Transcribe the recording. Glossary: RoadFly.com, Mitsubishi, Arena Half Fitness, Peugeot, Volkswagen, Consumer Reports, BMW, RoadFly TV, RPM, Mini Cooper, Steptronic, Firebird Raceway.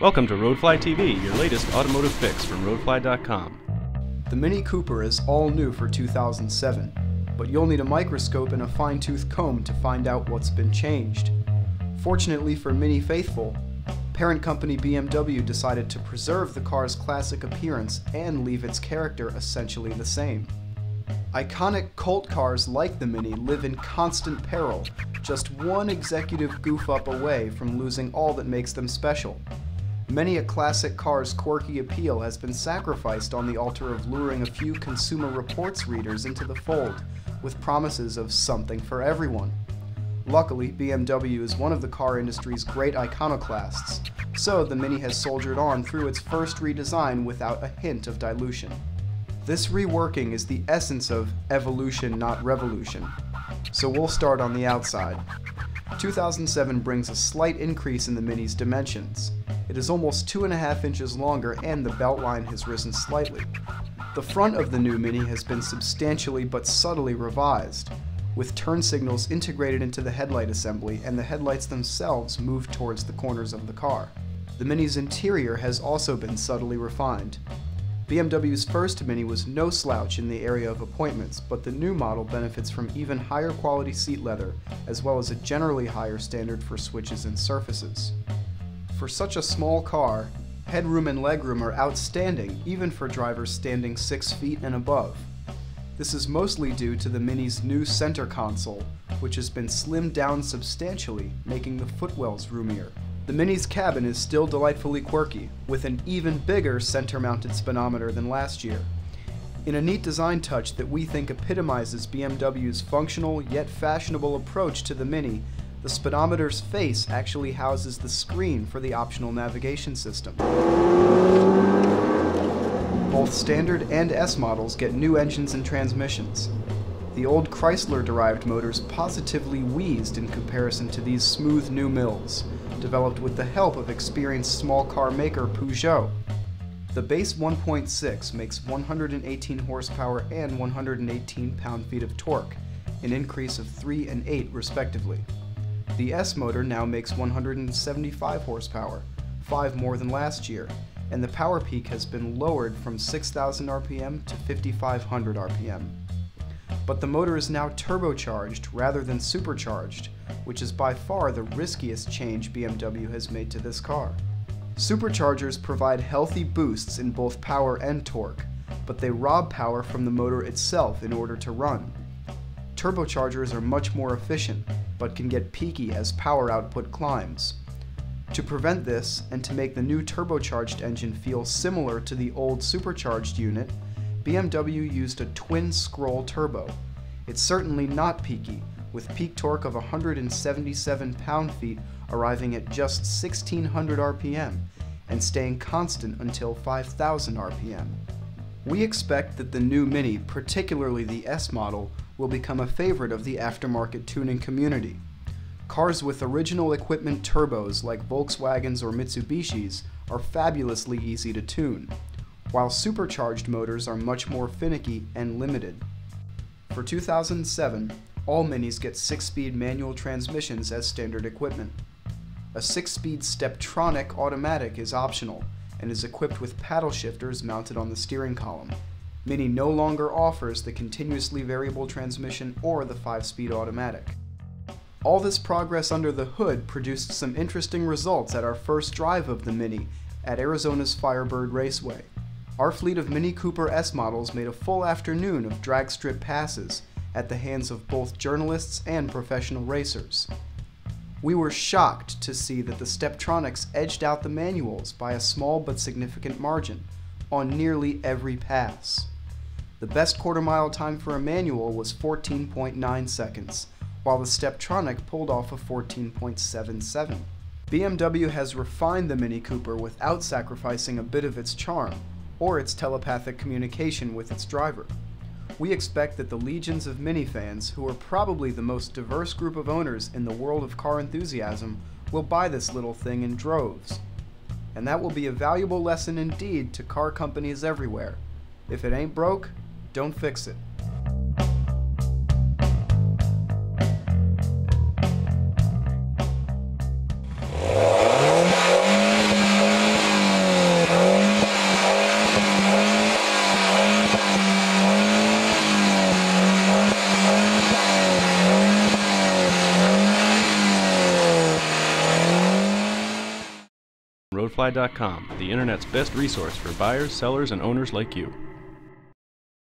Welcome to RoadFly TV, your latest automotive fix from RoadFly.com. The Mini Cooper is all new for 2007, but you'll need a microscope and a fine-tooth comb to find out what's been changed. Fortunately for Mini faithful, parent company BMW decided to preserve the car's classic appearance and leave its character essentially the same. Iconic cult cars like the Mini live in constant peril, just one executive goof-up away from losing all that makes them special. Many a classic car's quirky appeal has been sacrificed on the altar of luring a few Consumer Reports readers into the fold, with promises of something for everyone. Luckily, BMW is one of the car industry's great iconoclasts, so the Mini has soldiered on through its first redesign without a hint of dilution. This reworking is the essence of evolution, not revolution. So we'll start on the outside. 2007 brings a slight increase in the Mini's dimensions. It is almost 2.5 inches longer and the beltline has risen slightly. The front of the new Mini has been substantially but subtly revised, with turn signals integrated into the headlight assembly and the headlights themselves moved towards the corners of the car. The Mini's interior has also been subtly refined. BMW's first Mini was no slouch in the area of appointments, but the new model benefits from even higher quality seat leather, as well as a generally higher standard for switches and surfaces. For such a small car, headroom and legroom are outstanding, even for drivers standing 6 feet and above. This is mostly due to the Mini's new center console, which has been slimmed down substantially, making the footwells roomier. The Mini's cabin is still delightfully quirky, with an even bigger center-mounted speedometer than last year. In a neat design touch that we think epitomizes BMW's functional yet fashionable approach to the Mini, the speedometer's face actually houses the screen for the optional navigation system. Both standard and S models get new engines and transmissions. The old Chrysler-derived motors positively wheezed in comparison to these smooth new mills, developed with the help of experienced small car maker Peugeot. The base 1.6 makes 118 horsepower and 118 pound-feet of torque, an increase of 3 and 8 respectively. The S motor now makes 175 horsepower, 5 more than last year, and the power peak has been lowered from 6,000 RPM to 5,500 RPM. But the motor is now turbocharged rather than supercharged, which is by far the riskiest change BMW has made to this car. Superchargers provide healthy boosts in both power and torque, but they rob power from the motor itself in order to run. Turbochargers are much more efficient, but can get peaky as power output climbs. To prevent this, and to make the new turbocharged engine feel similar to the old supercharged unit, BMW used a twin-scroll turbo. It's certainly not peaky, with peak torque of 177 pound-feet arriving at just 1,600 RPM and staying constant until 5,000 RPM. We expect that the new Mini, particularly the S model, will become a favorite of the aftermarket tuning community. Cars with original equipment turbos like Volkswagens or Mitsubishis are fabulously easy to tune, while supercharged motors are much more finicky and limited. For 2007, all Minis get 6-speed manual transmissions as standard equipment. A 6-speed Steptronic automatic is optional and is equipped with paddle shifters mounted on the steering column. Mini no longer offers the continuously variable transmission or the 5-speed automatic. All this progress under the hood produced some interesting results at our first drive of the Mini at Arizona's Firebird Raceway. Our fleet of Mini Cooper S models made a full afternoon of drag strip passes at the hands of both journalists and professional racers. We were shocked to see that the Steptronics edged out the manuals by a small but significant margin on nearly every pass. The best quarter-mile time for a manual was 14.9 seconds, while the Steptronic pulled off a 14.77. BMW has refined the Mini Cooper without sacrificing a bit of its charm or its telepathic communication with its driver. We expect that the legions of Mini fans, who are probably the most diverse group of owners in the world of car enthusiasm, will buy this little thing in droves. And that will be a valuable lesson indeed to car companies everywhere. If it ain't broke, don't fix it. RoadFly.com, the internet's best resource for buyers, sellers, and owners like you.